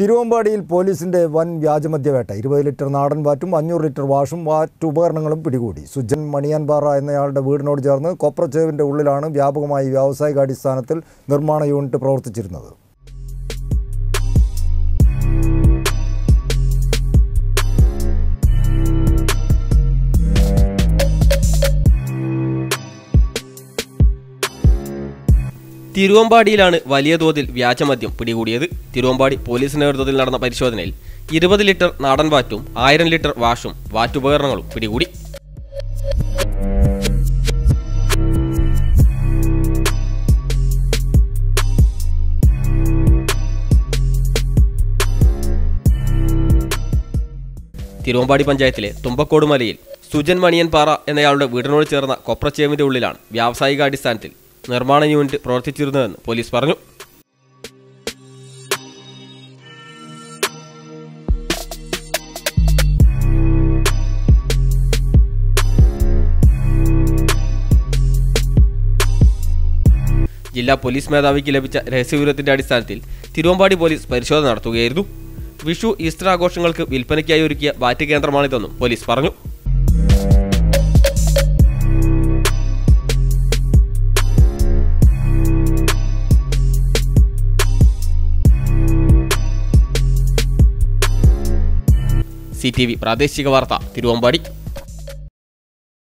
തിരുവമ്പാടിയിൽ പോലീസിന്റെ വൻ വ്യാജമദ്യവേട്ട 20 ലിറ്റർ നാടൻ വാറ്റും 500 ലിറ്റർ വാഷും വാറ്റുപകരണങ്ങളും പിടികൂടി. സുജൻ മണിയാൻപാറ എന്നയാളുടെ വീടിനോട് ചേർന്ന് കൊപ്രച്ചേവിന്റെ ഉള്ളിലാണ് വ്യാപകമായി വ്യാവസായിക അടിസ്ഥാനത്തിൽ നിർമ്മാണ യൂണിറ്റ് പ്രവർത്തിച്ചിരുന്നത്. തിരുവമ്പാടിയിലാണ് വലിയ തോതിൽ വ്യാജമദ്യം പിടികൂടിയത്. തിരുവമ്പാടി പോലീസ് നേതൃത്വത്തിൽ നടന്ന പരിശോധനയിൽ 20 ലിറ്റർ നാടൻ വാറ്റും 1000 ലിറ്റർ വാഷും വാറ്റുപകരണങ്ങളും പിടികൂടി. തിരുവമ്പാടി പഞ്ചായത്തിലെ തുമ്പക്കോട് മലയിൽ സുജൻ മണിയൻപാറ എന്നയാളുടെ വീടിനോട് ചേർന്ന കൊപ്രച്ചേമിന്റെ ഉള്ളിലാണ് വ്യാവസായികാടിസ്ഥാനത്തിൽ നിർമ്മാണ യൂണിറ്റ് പ്രവർത്തിച്ചിരുന്നതെന്ന് പോലീസ് പറഞ്ഞു. ജില്ലാ പോലീസ് മേധാവിക്ക് ലഭിച്ച രഹസ്യവിവരത്തിന്റെ അടിസ്ഥാനത്തിൽ തിരുവമ്പാടി പോലീസ് പരിശോധന നടത്തുകയായിരുന്നു. വിഷു, ഈസ്റ്റർ ആഘോഷങ്ങൾക്ക് വിൽപ്പനയ്ക്കായി ഒരുക്കിയ വാറ്റ് കേന്ദ്രമാണിതെന്നും പോലീസ് പറഞ്ഞു. CTV പ്രാദേശിക വാർത്ത, തിരുവമ്പാടി.